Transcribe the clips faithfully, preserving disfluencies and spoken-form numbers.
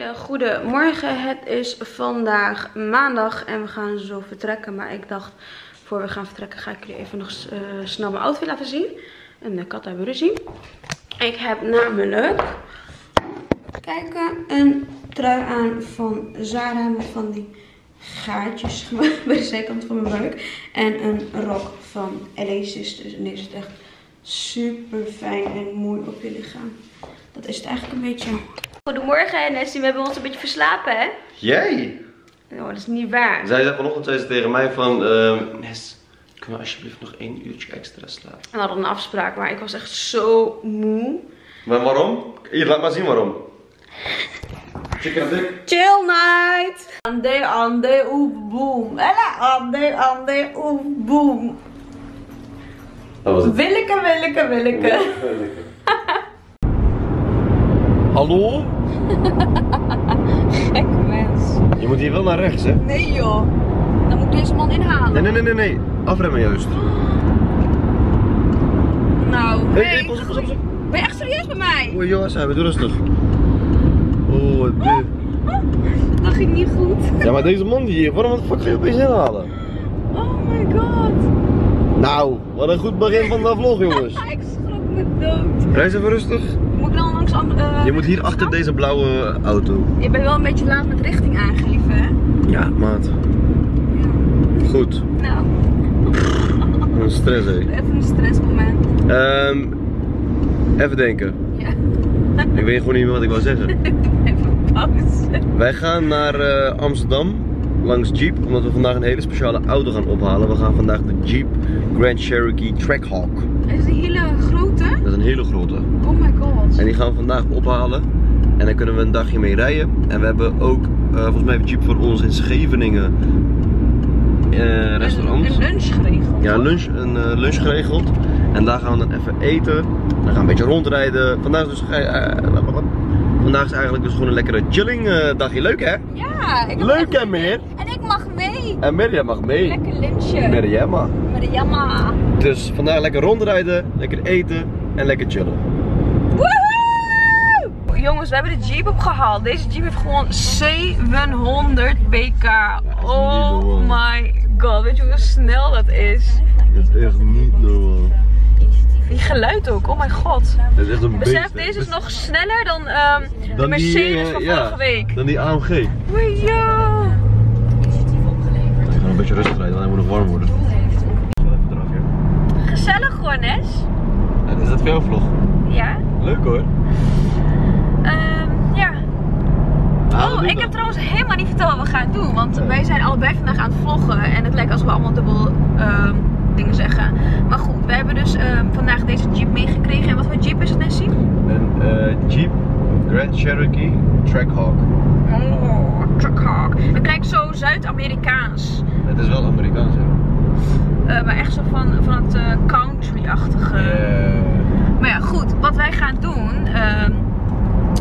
Hele goede morgen. Het is vandaag maandag en we gaan zo vertrekken. Maar ik dacht, voor we gaan vertrekken ga ik jullie even nog uh, snel mijn outfit laten zien. En de kat hebben ruzie. Ik heb namelijk, kijken, een trui aan van Zara met van die gaatjes bij de zijkant van mijn buik. En een rok van L A Sisters. En deze is echt super fijn en mooi op je lichaam. Dat is het eigenlijk een beetje. Goedemorgen Nesim, we hebben ons een beetje verslapen, hè? Jij? Nou, dat is niet waar. Zij zei vanochtend zei ze tegen mij van, uh, Nes, kunnen we alsjeblieft nog één uurtje extra slapen? We hadden een afspraak, maar ik was echt zo moe. Maar waarom? Hier, laat maar zien waarom. Chicken dick. Chill night! Ande, ande, oef, boom. Ande, ande, oef, boom. Dat was het. Willeke, willeke, willeke. Willeke, willeke. Hallo? Gek mens. Je moet hier wel naar rechts, hè? Nee joh. Dan moet ik deze man inhalen. Nee, nee, nee, nee, nee. Afremmen juist. Nou, nee. Hey, hey, pas op, pas op, pas op. Ben je echt serieus bij mij? Oei joh, zijn we doen rustig. Oh, dit. Dat ging niet goed. Ja, maar deze man hier, waarom wat fuck ga je opeens inhalen? Oh my god. Nou, wat een goed begin van de vlog, jongens. Ik schrok me dood. Reis even rustig. Moet ik dan langs andere, uh, je moet hier achter aan? Deze blauwe auto. Je bent wel een beetje laat met richting aangeven, hè? Ja, maat. Ja. Goed. Nou. Een stress, hé. Even een stressmoment. Um, even denken. Ja. Ik weet gewoon niet meer wat ik wil zeggen. Even pauze. Wij gaan naar uh, Amsterdam langs Jeep, omdat we vandaag een hele speciale auto gaan ophalen. We gaan vandaag de Jeep Grand Cherokee Trackhawk. Is die hele grote? Dat is een hele grote. Oh my god. En die gaan we vandaag ophalen. En dan kunnen we een dagje mee rijden. En we hebben ook, uh, volgens mij heeft Jeep voor ons in Scheveningen uh, restaurant. Een, een lunch geregeld. Ja, lunch, een uh, lunch geregeld. En daar gaan we dan even eten. En dan gaan we een beetje rondrijden. Vandaag is dus, uh, vandaag is eigenlijk dus gewoon een lekkere chilling uh, dagje. Leuk hè? Ja. Ik leuk en meer. En ik mag mee. En Myriam mag mee. Lekker lunchje. Myriam. Myriam. Dus vandaag lekker rondrijden, lekker eten en lekker chillen. Woehoe! Jongens, we hebben de Jeep opgehaald. Deze Jeep heeft gewoon zevenhonderd pk. Ja, oh my god, weet je hoe snel dat is? Dat is echt niet normaal. Die geluid ook, oh mijn god. Dat is echt een beest. Besef, deze is nog sneller dan, um, dan de Mercedes die, uh, van ja, vorige week. Dan die A M G. Wee yo! We gaan een beetje rustig rijden, want hij moet nog warm worden. Gezellig hoor, Nes. Is dat veel vlog? Ja. Leuk hoor. Um, ja. Ah, oh, ik dat. heb trouwens helemaal niet verteld wat we gaan doen. Want ja. wij zijn allebei vandaag aan het vloggen. En het lijkt alsof we allemaal dubbel um, dingen zeggen. Maar goed, we hebben dus um, vandaag deze Jeep meegekregen. En wat voor Jeep is het, Nessie? Een uh, Jeep Grand Cherokee Trackhawk. Oh, Trackhawk. Het lijkt zo Zuid-Amerikaans. Het is wel Amerikaans, hè. Uh, maar echt zo van, van het uh, country-achtige. Uh. Maar ja, goed. Wat wij gaan doen. Um,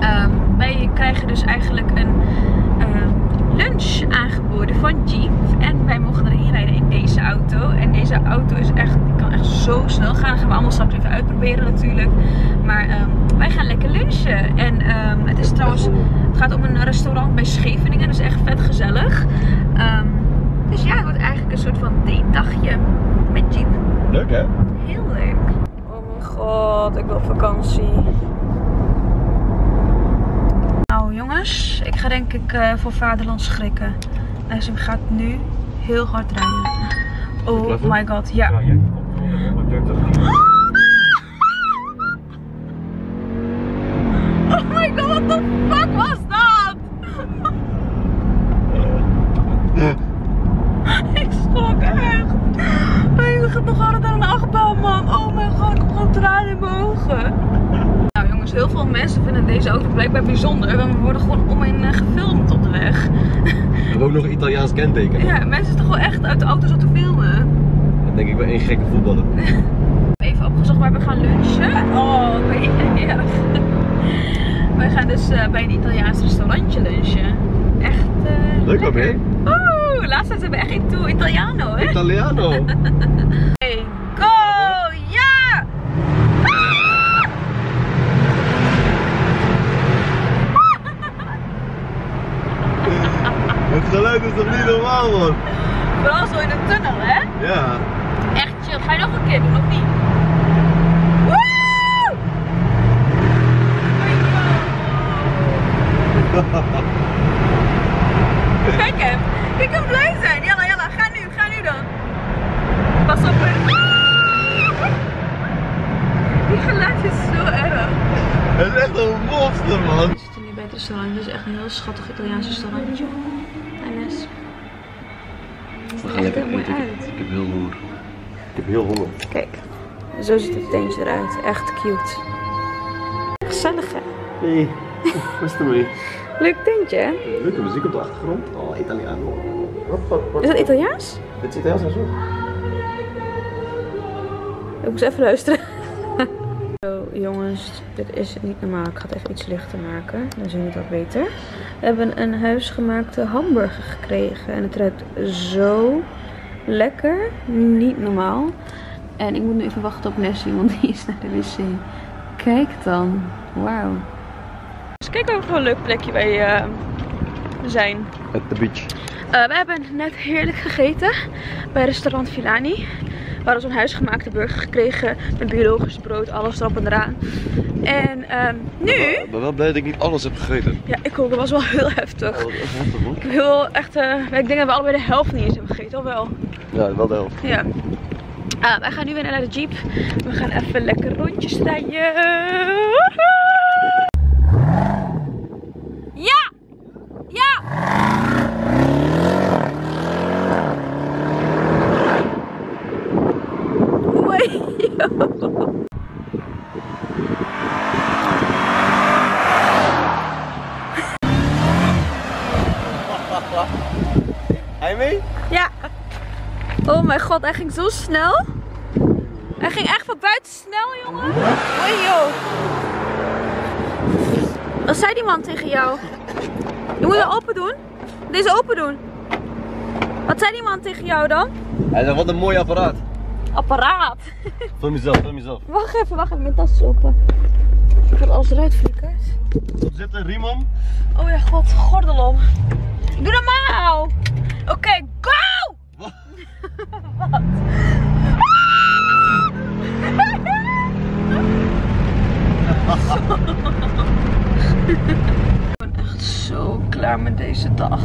um, wij krijgen dus eigenlijk een uh, lunch aangeboden van Jeep. En wij mogen erin rijden in deze auto. En deze auto is echt, die kan echt zo snel gaan. Dat gaan we allemaal straks even uitproberen natuurlijk. Maar um, wij gaan lekker lunchen. En um, het is trouwens, het gaat om een restaurant bij Scheveningen. Dus echt vet gezellig. Um, Dus ja, het wordt eigenlijk een soort van date-dagje met Jeep. Leuk hè? Heel leuk. Oh mijn god, ik wil op vakantie. Nou jongens, ik ga denk ik uh, voor Vaderland schrikken. Nesim gaat nu heel hard rijden. Oh my god, ja. ja oh my god, what the fuck was dat? Ik schrok echt. Hij gaat nog harder dan een achtbaan, man. Oh mijn god, ik heb gewoon tranen in mijn ogen. Nou jongens, heel veel mensen vinden deze auto blijkbaar bijzonder. Want we worden gewoon omheen gefilmd op de weg. We hebben ook nog een Italiaans kenteken. Ja, mensen zijn toch wel echt uit de auto's aan te filmen. Dat denk ik bij één gekke voetballer. Even opgezocht waar we gaan lunchen. Oh, ben je erg. Wij gaan dus bij een Italiaans restaurantje lunchen. Echt uh, leuk hoor, hè? Oeh, laatst zijn we echt in toe Italiano, hè? Italiano! Hey, go! Ja! Yeah. Ah! dit is toch niet normaal, man. Vooral zo in de tunnel, hè? Ja. Echt chill. Ga je nog een keer doen, of niet? Woe! Kijk hem. Ik kan blij zijn. Jalla, jalla. Ga nu. Ga nu dan. Pas op. Die geluid is zo erg. Het is echt een monster, man. We zitten nu bij het restaurant. Dit is echt een heel schattig Italiaans restaurantje. N S. We gaan lekker eten. Uit. Ik heb heel honger. Ik heb heel honger. Kijk, zo ziet het tentje eruit. Echt cute. Gezellig, hè? Nee, wat is er mee? Leuk tentje, hè? Leuke muziek op de achtergrond. Oh, Italiano. Is dat Italiaans? Dit is Italiaans en zo. Ik moest even luisteren. Zo, jongens, dit is niet normaal. Ik ga het even iets lichter maken. Dan zien we dat beter. We hebben een huisgemaakte hamburger gekregen. En het ruikt zo lekker. Niet normaal. En ik moet nu even wachten op Nesim, want die is naar de wc. Kijk dan. Wauw. Dus kijk ook voor een leuk plekje wij uh, zijn. At the beach. Uh, we hebben net heerlijk gegeten bij restaurant Villani. We hadden zo'n huisgemaakte burger gekregen met biologisch brood, alles erop en eraan. En um, nu... Ik ben wel blij dat ik niet alles heb gegeten. Ja, ik ook. Dat was wel heel heftig. Ja, dat was heftig, hoor. Ik, heel, echt, uh, ik denk dat we allebei de helft niet eens hebben gegeten, of wel? Ja, wel de helft. Ja. Uh, wij gaan nu weer naar de Jeep. We gaan even lekker rondjes rijden. Ja! Hij mee? Ja. Oh mijn god, hij ging zo snel. Hij ging echt van buiten snel, jongen. Oei joh. Wat zei die man tegen jou? Je moet hem open doen. Deze open doen. Wat zei die man tegen jou dan? Hij zei, wat een mooi apparaat. Apparaat. Film jezelf, film jezelf. Wacht even, wacht even, mijn tas is open. Ik had alles eruit flikkers. Goed zitten, riem om. Oh ja, god, gordel om. Doe normaal. Oké, okay, go! Wat? Wat? Ik ben echt zo klaar met deze dag.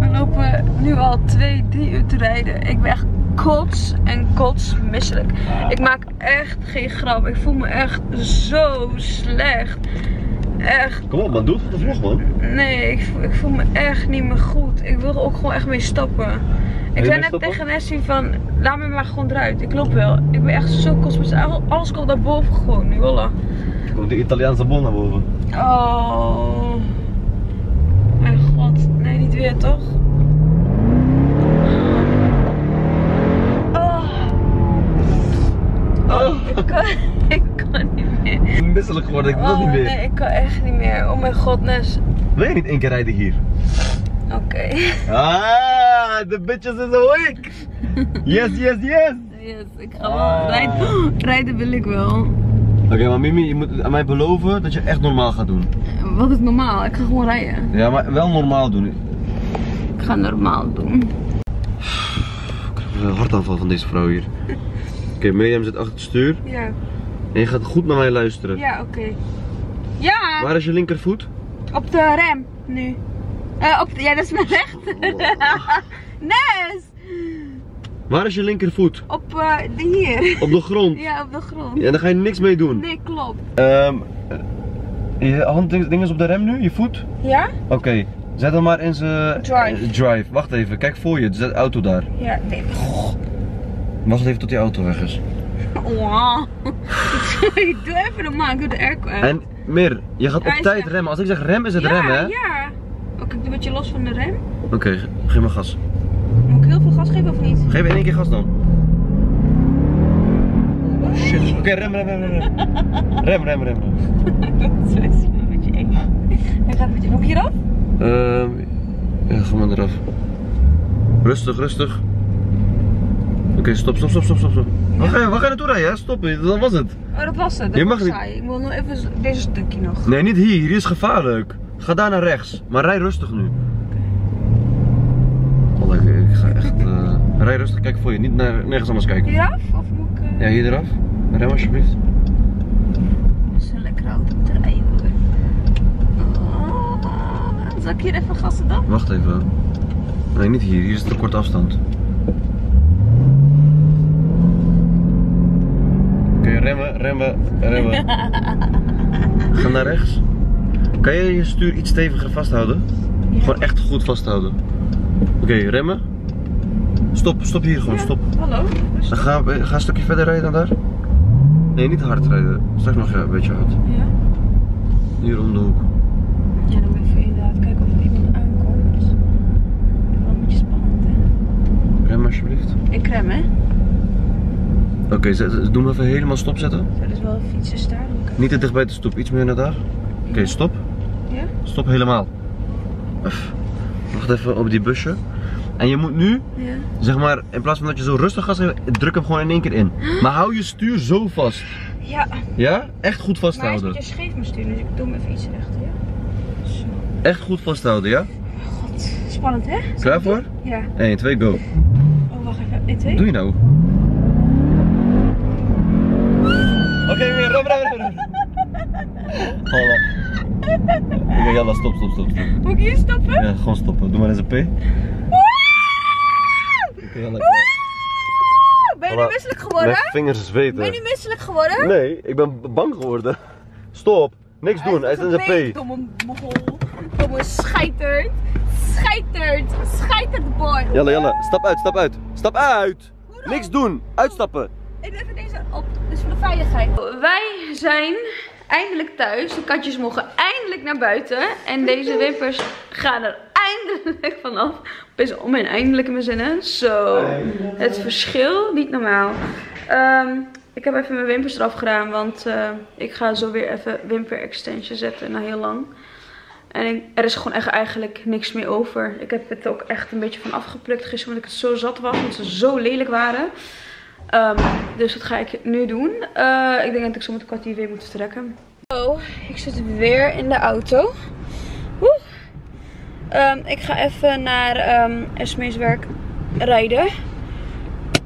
We lopen nu al twee, drie uur te rijden. Ik ben echt kots en kots misselijk. Ik maak echt geen grap. Ik voel me echt zo slecht. Echt. Kom op man, doe het vlug man. Nee, ik voel, ik voel me echt niet meer goed. Ik wil er ook gewoon echt mee stappen. Ik zei net tegen Nessie van, laat me maar gewoon eruit. Ik loop wel. Ik ben echt zo kostbaar. Alles komt naar boven gewoon nu, holla. Komt de Italiaanse bon naar boven. Oh. Mijn god. Nee, niet weer toch? Oh. Oh. Ik kan, ik kan niet. Ik ben misselijk geworden, ik wil oh, niet meer. Nee, ik kan echt niet meer. Oh mijn god, Nes. Wil je niet één keer rijden hier? Oké. Okay. Ah, the bitches is awake. Yes, yes, yes. Yes, ik ga ah. wel rijden. Rijden wil ik wel. Oké, okay, maar Mimi, je moet aan mij beloven dat je echt normaal gaat doen. Wat is normaal? Ik ga gewoon rijden. Ja, maar wel normaal doen. Ik ga normaal doen. Ik krijg een hartaanval van deze vrouw hier. Oké, okay, Myriam zit achter het stuur. Ja. En je gaat goed naar mij luisteren. Ja, oké. Okay. Ja! Waar is je linkervoet? Op de rem, nu. Uh, op de, ja, dat is mijn rechter. Nes! Waar is je linkervoet? Op uh, de hier. Op de grond? Ja, op de grond. Ja, daar ga je niks mee doen. Nee, klopt. Um, je handding is op de rem nu, je voet? Ja. Oké, okay. Zet hem maar in zijn drive. drive. Wacht even, kijk voor je, zet de auto daar. Ja, nee. Wacht even tot die auto weg is. Wow. Ik doe even normaal, ik doe de airco uit. En Mir, je gaat op ja, tijd remmen. Als ik zeg rem is het ja, remmen, hè? Ja. Oké, okay, ik doe een beetje los van de rem. Oké, okay, geef maar gas. Moet ik heel veel gas geven of niet? Geef in één keer gas dan. Oh shit. Oké, okay, rem, rem, rem, rem. Rem, rem, rem. Zo is het een beetje eng. Hij gaat een beetje. Moet ik hieraf? Ehm, ja, ga maar eraf. Rustig, rustig. Oké, okay, stop, stop, stop, stop, stop. Waar ga je, waar ga je naartoe rijden? Hè? Stop, dat was het. Oh, dat was het. Dat je mag niet. Ik wil nog even deze stukje nog. Nee, niet hier. Hier is gevaarlijk. Ga daar naar rechts. Maar rij rustig nu. Oké. Rij rustig, kijk voor je, niet naar, nergens anders kijken. Hieraf? Of moet ik... Uh... Ja, hier eraf. Rem alsjeblieft. Het is een lekker auto om te rijden hoor. Oh, zal ik hier even gassen dan? Wacht even. Nee, niet hier. Hier is te kort afstand. Kun je remmen, remmen, remmen. Ga naar rechts. Kan je je stuur iets steviger vasthouden? Ja. Gewoon echt goed vasthouden. Oké, okay, remmen. Stop, stop hier gewoon, ja, stop. Hallo. Dan ga, ga een stukje verder rijden dan daar. Nee, niet hard rijden. Straks nog een beetje hard. Ja. Hier om de hoek. Ja, dan moet ik even inderdaad kijken of er iemand aankomt. Dat is wel een beetje spannend, hè. Rem alsjeblieft. Ik rem, hè. Oké, okay, doe maar even helemaal stopzetten. Dat is wel een fietsenstaar. Niet te dicht bij de stoep, iets meer naar daar. Oké, okay, stop. Ja? Stop helemaal. Wacht even op die busje. En je moet nu, ja, zeg maar, in plaats van dat je zo rustig gaat, druk hem gewoon in één keer in. Maar hou je stuur zo vast. Ja. Ja? Echt goed vasthouden. Maar hij is een beetje scheef mijn stuur, dus ik doe hem even iets rechter, ja? Zo. Echt goed vasthouden, ja? God, spannend hè? Klaar voor? Ja. één, twee, go. Oh, wacht even. één, twee? Wat doe je nou? Oké, okay, weer, rem, rem, rem. Oké, jalla, stop, stop, stop, stop. Moet ik hier stoppen? Ja, gewoon stoppen. Doe maar eens een P. Ja, ben je nu misselijk geworden? Mijn vingers zweten. Ben je nu misselijk geworden? Nee, ik ben bang geworden. Stop, niks doen, hij is in zijn P. Domme mogol, domme scheiterd, scheiterd, scheiterd boy. Jelle, jelle, stap uit, stap uit, stap uit. Hoera. Niks doen, uitstappen. Ik doe even deze op, dus voor de veiligheid. Wij zijn eindelijk thuis, de katjes mogen eindelijk naar buiten en deze wimpers gaan er eindelijk vanaf. Best om en eindelijk in mijn zinnen. Zo. So, het verschil. Niet normaal. Um, ik heb even mijn wimpers eraf gedaan. Want uh, ik ga zo weer even wimper extension zetten. Na heel lang. En ik, er is gewoon echt eigenlijk niks meer over. Ik heb het ook echt een beetje van afgeplukt gisteren. Omdat ik het zo zat was. Omdat ze zo lelijk waren. Um, dus dat ga ik nu doen. Uh, ik denk dat ik zo met de kat hier weer moet vertrekken. Oh, ik zit weer in de auto. Woe. Um, ik ga even naar um, Esme's werk rijden.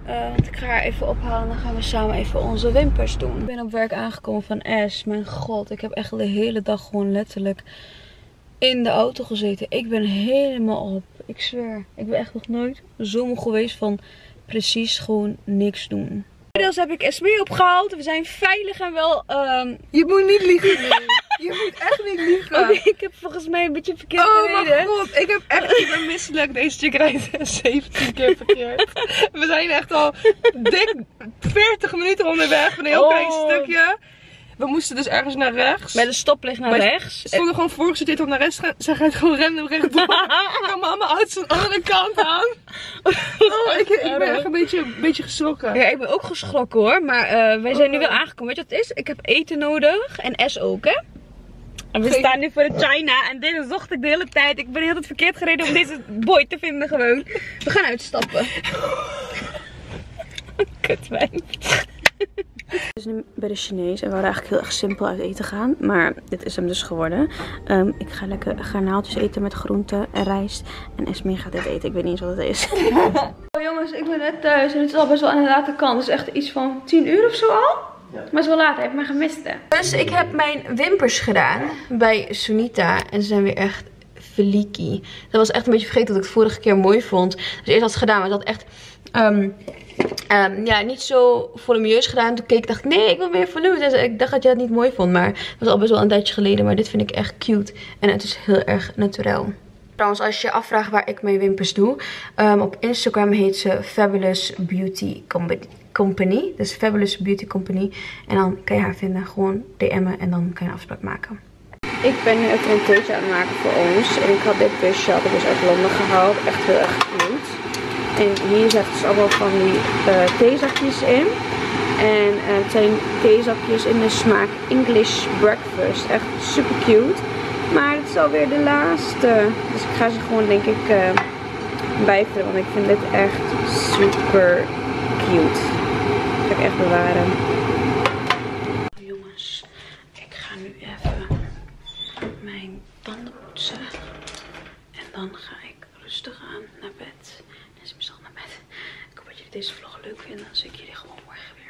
Uh, want ik ga haar even ophalen en dan gaan we samen even onze wimpers doen. Ik ben op werk aangekomen van Es. Mijn god, ik heb echt de hele dag gewoon letterlijk in de auto gezeten. Ik ben helemaal op. Ik zweer. Ik ben echt nog nooit zo moe geweest van precies gewoon niks doen. Inmiddels heb ik Esme opgehaald. We zijn veilig en wel... Um... Je moet niet liegen. Nee. Je moet echt niet liegen. Okay, ik heb volgens mij een beetje verkeerd gereden. Oh mijn god, ik heb echt, ik ben misselijk. Deze chick rijdt zeventien keer verkeerd. We zijn echt al dik veertig minuten onderweg. Een heel oh. klein stukje. We moesten dus ergens naar rechts. Met een stoplicht naar maar rechts. We stonden gewoon voor, ze deed op naar rechts. Zij gaat gewoon random rechtdoor. Ik ga mama uit zijn andere kant aan. Oh, ik, ik ben echt een beetje, een beetje geschrokken. Ja, ik ben ook geschrokken hoor. Maar uh, wij zijn nu wel aangekomen. Weet je wat het is? Ik heb eten nodig. En S ook hè. En we staan nu voor de China en deze zocht ik de hele tijd. Ik ben heel verkeerd gereden om deze boy te vinden gewoon. We gaan uitstappen. Kutwijn. We zijn nu bij de Chinees en we hadden eigenlijk heel erg simpel uit eten gaan. Maar dit is hem dus geworden. Um, ik ga lekker garnaaltjes eten met groenten en rijst. En Esme gaat dit eten. Ik weet niet eens wat het is. Oh jongens, ik ben net thuis en het is al best wel aan de late kant. Het is echt iets van tien uur of zo al. Ja. Maar het is wel laat, ik heb maar gemist hè. Dus ik heb mijn wimpers gedaan bij Sunita. En ze zijn weer echt felikie. Dat was echt een beetje vergeten dat ik het vorige keer mooi vond. Dus eerst had het gedaan, maar dat had echt um, um, ja, niet zo volumieus gedaan. Toen keek ik dacht ik, nee, ik wil meer volume. Dus ik dacht dat jij het niet mooi vond. Maar het was al best wel een tijdje geleden. Maar dit vind ik echt cute. En het is heel erg naturel. Trouwens, als je je afvraagt waar ik mijn wimpers doe. Um, op Instagram heet ze Fabulous Beauty Company. Dus Fabulous Beauty Company. En dan kan je haar vinden. Gewoon D M'en en dan kan je een afspraak maken. Ik ben nu even een teutje aan het maken voor ons. En ik had dit busje, had ik dus uit Londen gehaald. Echt heel erg goed. En hier zitten dus allemaal van die uh, theezakjes in. En uh, het zijn theezakjes in de smaak English Breakfast. Echt super cute. Maar het is alweer de laatste. Dus ik ga ze gewoon denk ik uh, bijvullen. Want ik vind dit echt super cute. Dat ga ik echt bewaren. Oh, jongens, ik ga nu even mijn tanden poetsen. En dan ga ik rustig aan naar bed. Nesim is al naar bed. deze vlog leuk vinden, dan zie ik jullie gewoon morgen weer.